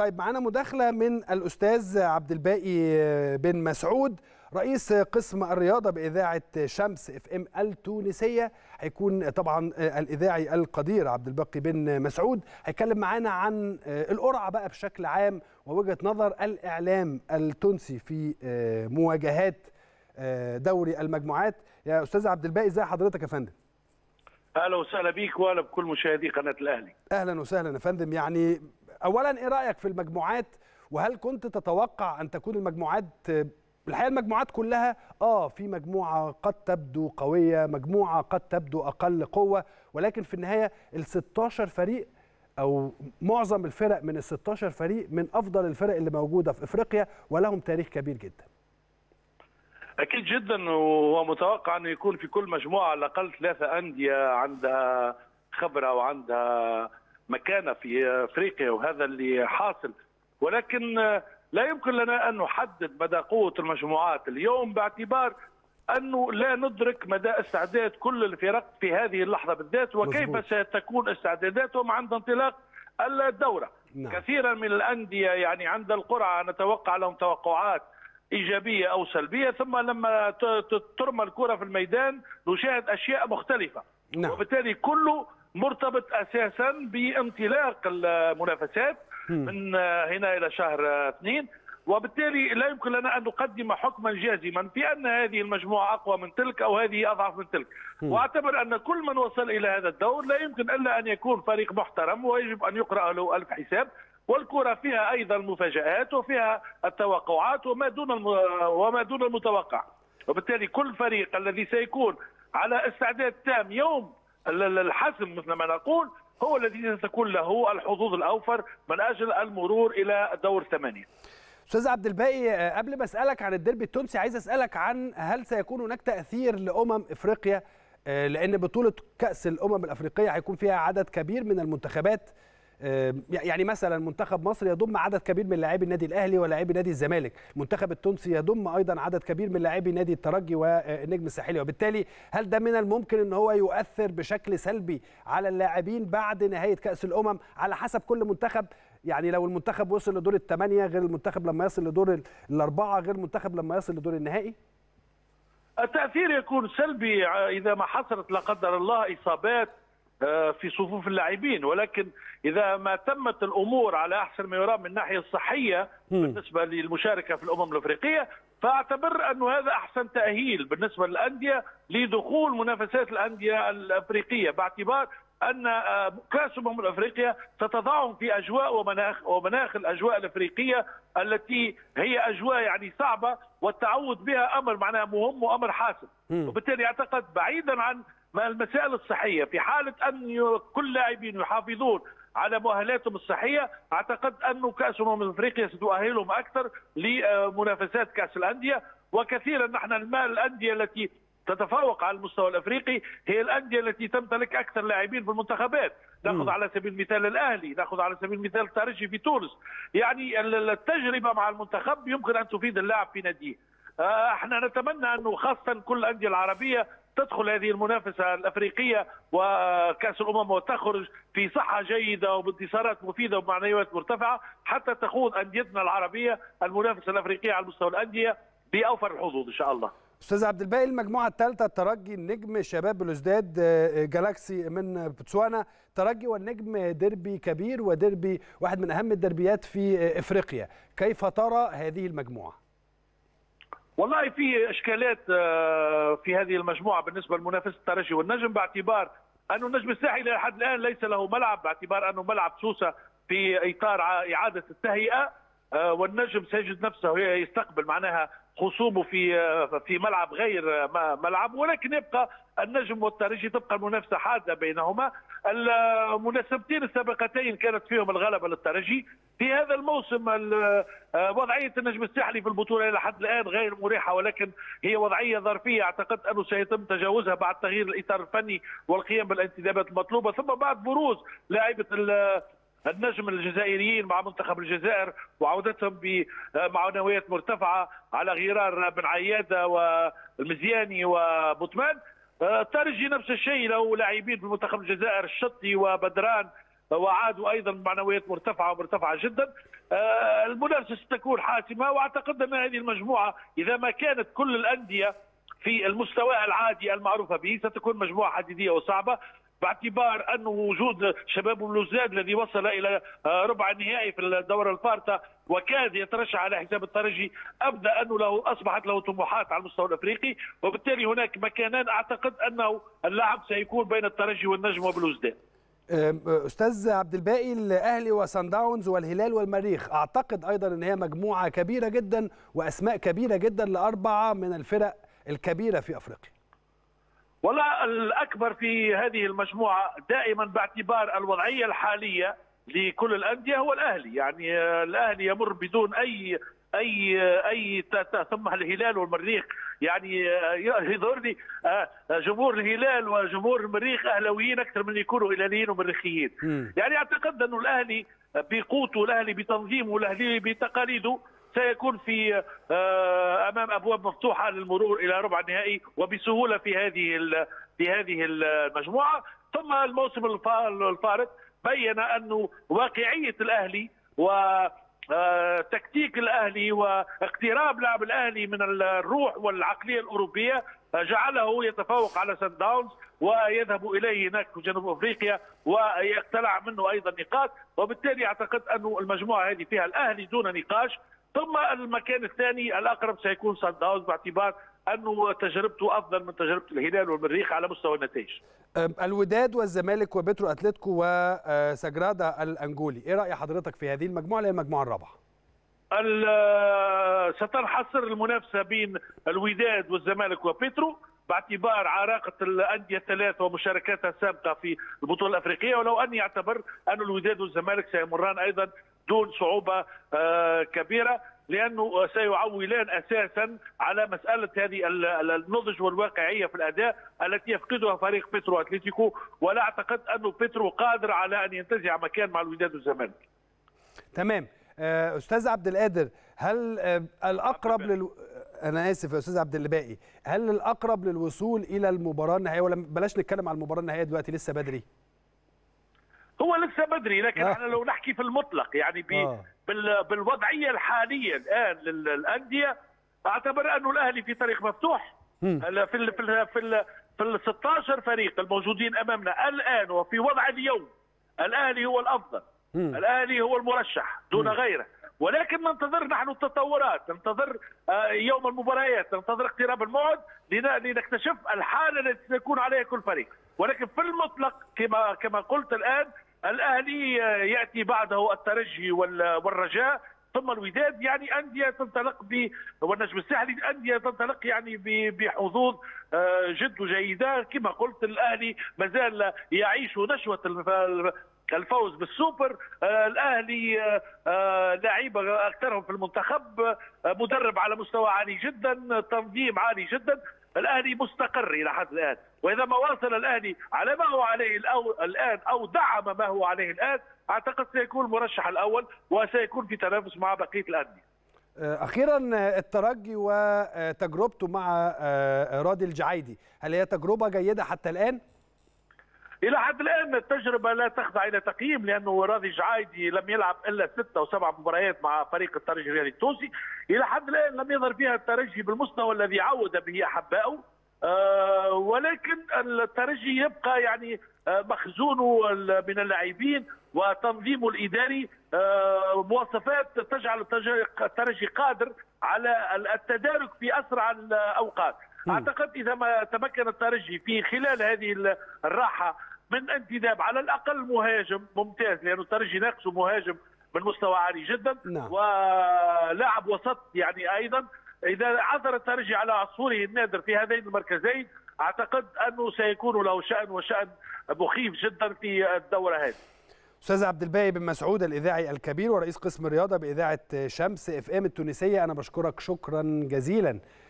طيب معانا مداخلة من الأستاذ عبد الباقي بن مسعود رئيس قسم الرياضة بإذاعة شمس اف ام التونسية، هيكون طبعا الإذاعي القدير عبد الباقي بن مسعود هيتكلم معانا عن القرعة بقى بشكل عام ووجهة نظر الإعلام التونسي في مواجهات دوري المجموعات. يا أستاذ عبد الباقي ازي حضرتك يا فندم؟ اهلا وسهلا بيك واهلا بكل مشاهدي قناه الاهلي. اهلا وسهلا يا فندم. يعني اولا ايه رايك في المجموعات، وهل كنت تتوقع ان تكون المجموعات الحقيقه المجموعات كلها في مجموعه قد تبدو قويه، مجموعه قد تبدو اقل قوه، ولكن في النهايه ال 16 فريق او معظم الفرق من ال 16 فريق من افضل الفرق اللي موجوده في افريقيا ولهم تاريخ كبير جدا. أكيد جدا، ومتوقع أن يكون في كل مجموعة على الأقل 3 أندية عندها خبرة وعندها مكانة في أفريقيا، وهذا اللي حاصل. ولكن لا يمكن لنا أن نحدد مدى قوة المجموعات اليوم باعتبار أنه لا ندرك مدى استعداد كل الفرق في هذه اللحظة بالذات، وكيف ستكون استعداداتهم عند انطلاق الدورة. كثيرا من الأندية يعني عند القرعة نتوقع لهم توقعات إيجابية أو سلبية، ثم لما ترمى الكرة في الميدان نشاهد أشياء مختلفة. وبالتالي كله مرتبط أساسا بانطلاق المنافسات من هنا إلى شهر 2، وبالتالي لا يمكن لنا أن نقدم حكما جازما في أن هذه المجموعة أقوى من تلك أو هذه أضعف من تلك. وأعتبر أن كل من وصل إلى هذا الدور لا يمكن إلا أن يكون فريق محترم ويجب أن يقرأ له 1000 حساب، والكرة فيها أيضا المفاجآت وفيها التوقعات وما دون المتوقع. وبالتالي كل فريق الذي سيكون على استعداد تام يوم الحسم مثل ما نقول هو الذي ستكون له الحظوظ الأوفر من أجل المرور إلى دور 8. أستاذ عبد الباقي، قبل ما أسألك عن الديربي التونسي عايز أسألك عن هل سيكون هناك تأثير لأمم إفريقيا، لأن بطولة كأس الأمم الأفريقية هيكون فيها عدد كبير من المنتخبات، يعني مثلا منتخب مصر يضم عدد كبير من لاعبي النادي الاهلي ولاعبي نادي الزمالك، المنتخب التونسي يضم ايضا عدد كبير من لاعبي نادي الترجي والنجم الساحلي، وبالتالي هل ده من الممكن ان هو يؤثر بشكل سلبي على اللاعبين بعد نهايه كاس الامم على حسب كل منتخب؟ يعني لو المنتخب وصل لدور ال8 غير المنتخب لما يصل لدور ال4 غير المنتخب لما يصل لدور النهائي. التاثير يكون سلبي اذا ما حصلت لا قدر الله اصابات في صفوف اللاعبين، ولكن إذا ما تمت الأمور على أحسن ما يرام من الناحية الصحية بالنسبة للمشاركة في الأمم الأفريقية، فأعتبر أنه هذا أحسن تأهيل بالنسبة للأندية لدخول منافسات الأندية الأفريقية، باعتبار أن كأس الأمم الأفريقية ستضعهم في أجواء ومناخ الأجواء الأفريقية التي هي أجواء يعني صعبة، والتعود بها أمر معناه مهم وأمر حاسم. وبالتالي أعتقد بعيدا عن المسائل الصحية، في حالة أن كل لاعبين يحافظون على مؤهلاتهم الصحية أعتقد أن كأس الأمم الأفريقية ستؤهلهم أكثر لمنافسات كأس الأندية. وكثيرا نحن المال الأندية التي تتفوق على المستوى الأفريقي هي الأندية التي تمتلك أكثر لاعبين في المنتخبات، نأخذ على سبيل المثال الأهلي، نأخذ على سبيل المثال الترجي في تونس. يعني التجربة مع المنتخب يمكن أن تفيد اللاعب في ناديه. احنا نتمنى أنه خاصة كل الأندية العربية تدخل هذه المنافسة الأفريقية وكأس الأمم وتخرج في صحة جيدة وبانتصارات مفيدة ومعنويات مرتفعة حتى تخوض أنديتنا العربية المنافسة الأفريقية على مستوى الأندية بأوفر الحظوظ إن شاء الله. أستاذ عبد الباقي، المجموعة الثالثة الترجي النجم شباب بلوزداد جالاكسي من بوتسوانا. ترجي والنجم ديربي كبير وديربي واحد من أهم الدربيات في إفريقيا، كيف ترى هذه المجموعة؟ والله في اشكالات في هذه المجموعه بالنسبه لمنافسه الترجي والنجم، باعتبار انه النجم الساحلي لحد الان ليس له ملعب، باعتبار انه ملعب سوسه في اطار اعاده التهيئه، والنجم سيجد نفسه يستقبل معناها خصومه في ملعب غير ملعب، ولكن يبقى النجم والترجي تبقى المنافسه حاده بينهما. المناسبتين السابقتين كانت فيهم الغلبه للترجي. في هذا الموسم وضعيه النجم الساحلي في البطوله الى حد الان غير مريحه، ولكن هي وضعيه ظرفيه اعتقد انه سيتم تجاوزها بعد تغيير الاطار الفني والقيام بالانتدابات المطلوبه، ثم بعد بروز لاعبه النجم الجزائريين مع منتخب الجزائر وعودتهم بمعنويات مرتفعة على غرار بن عيادة والمزياني وبوتمان. ترجي نفس الشيء له لاعبين في منتخب الجزائر الشطي وبدران وعادوا أيضا بمعنويات مرتفعة ومرتفعة جدا. المنافسة ستكون حاسمة، وأعتقد أن هذه المجموعة إذا ما كانت كل الأندية في المستوى العادي المعروفة به ستكون مجموعة حديدية وصعبة، باعتبار أنه وجود شباب بلوزداد الذي وصل إلى ربع النهائي في الدورة الفارطة وكاد يترشح على حساب الترجي، أبدى أنه له أصبحت له طموحات على المستوى الأفريقي، وبالتالي هناك مكانان أعتقد أنه اللعب سيكون بين الترجي والنجم وبلوزداد. أستاذ عبد الباقي، الأهلي وسانداونز والهلال والمريخ، أعتقد أيضا أن هي مجموعة كبيرة جدا وأسماء كبيرة جدا لأربعة من الفرق الكبيرة في أفريقيا. والله الأكبر في هذه المجموعة دائما باعتبار الوضعية الحالية لكل الأندية هو الأهلي، يعني الأهلي يمر بدون أي ثم الهلال والمريخ، يعني يظهرني جمهور الهلال وجمهور المريخ أهلاويين أكثر من يكونوا هلاليين ومريخيين. يعني أعتقد أنه الأهلي بقوته، الأهلي بتنظيمه، الأهلي بتقاليده سيكون في امام ابواب مفتوحه للمرور الى ربع النهائي وبسهوله في هذه المجموعه. ثم الموسم الفارط بين انه واقعيه الاهلي وتكتيك الاهلي واقتراب لعب الاهلي من الروح والعقليه الاوروبيه جعله يتفوق على سانداونز ويذهب اليه هناك في جنوب افريقيا ويقتلع منه ايضا نقاط، وبالتالي اعتقد انه المجموعه هذه فيها الاهلي دون نقاش. ثم المكان الثاني الأقرب سيكون سانداونز باعتبار أنه تجربته أفضل من تجربة الهلال والمريخ على مستوى النتائج. الوداد والزمالك وبترو أتلتيكو وسجرادا الأنجولي، إيه رأي حضرتك في هذه المجموعة اللي هي المجموعة الرابعة؟ ستنحصر المنافسة بين الوداد والزمالك وبترو باعتبار عراقة الأندية الثلاث ومشاركاتها السابقة في البطولة الأفريقية، ولو أني أعتبر أن الوداد والزمالك سيمران أيضا دون صعوبة كبيرة، لأنه سيعولان أساسا على مسألة هذه النضج والواقعية في الأداء التي يفقدها فريق بترو أتلتيكو، ولا أعتقد أنه بترو قادر على أن ينتزع مكان مع الوداد والزمالك. تمام. أستاذ عبد القادر، هل الأقرب أنا آسف يا أستاذ عبد الباقي، هل الأقرب للوصول إلى المباراة النهائية، ولا بلاش نتكلم عن المباراة النهائية دلوقتي لسه بدري؟ هو لسه بدري، لكن احنا لو نحكي في المطلق يعني بالوضعيه الحاليه الان للانديه، اعتبر انه الاهلي في طريق مفتوح. في ال 16 فريق الموجودين امامنا الان وفي وضع اليوم الاهلي هو الافضل، الاهلي هو المرشح دون غيره، ولكن ننتظر نحن التطورات، ننتظر يوم المباريات، ننتظر اقتراب الموعد لنكتشف الحاله التي سيكون عليها كل فريق. ولكن في المطلق كما قلت الان الاهلي ياتي بعده الترجي والرجاء ثم الوداد، يعني انديه تنطلق والنجم الساحلي، انديه تنطلق يعني بحظوظ جد جيده. كما قلت الاهلي ما زال يعيش نشوه الفوز بالسوبر، الاهلي لعيبه اكثرهم في المنتخب، مدرب على مستوى عالي جدا، تنظيم عالي جدا، الاهلي مستقر الى حد الان، واذا ما واصل الاهلي على ما هو عليه الان او دعم ما هو عليه الان اعتقد سيكون المرشح الاول وسيكون في تنافس مع بقيه الانديه. اخيرا الترجي وتجربته مع رادي الجعيدي، هل هي تجربه جيده حتى الان؟ إلى حد الآن التجربة لا تخضع إلى تقييم، لأنه رادي الجعيدي لم يلعب إلا 6 أو 7 مباريات مع فريق الترجي الرياضي التونسي، إلى حد الآن لم يظهر فيها الترجي بالمستوى الذي عود به أحبائه، ولكن الترجي يبقى يعني مخزونه من اللاعبين وتنظيمه الإداري مواصفات تجعل الترجي قادر على التدارك في أسرع الأوقات. أعتقد إذا ما تمكن الترجي في خلال هذه الراحة من انتداب على الأقل مهاجم ممتاز، لأنه الترجي ناقصه مهاجم من مستوى عالي جدا، ولاعب وسط يعني أيضا، إذا عثر الترجي على عصفوره النادر في هذين المركزين أعتقد أنه سيكون له شأن وشأن مخيف جدا في الدورة هذه. أستاذ عبد الباقي بن مسعود، الإذاعي الكبير ورئيس قسم الرياضة بإذاعة شمس اف ام التونسية، أنا بشكرك شكرا جزيلا